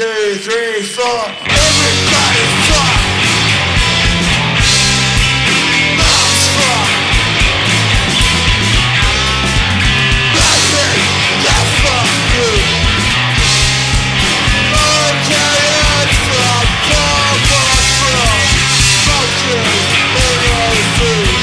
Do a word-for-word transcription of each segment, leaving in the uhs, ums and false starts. two, three, four. Everybody fuck. Mom's fuck. Baby, I fuck you. Okay, it's fuck. Fuck, fuck, fuck. Fuck you. Fuck you.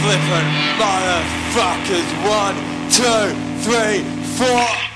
Flippin' motherfuckers, one, two, three, four.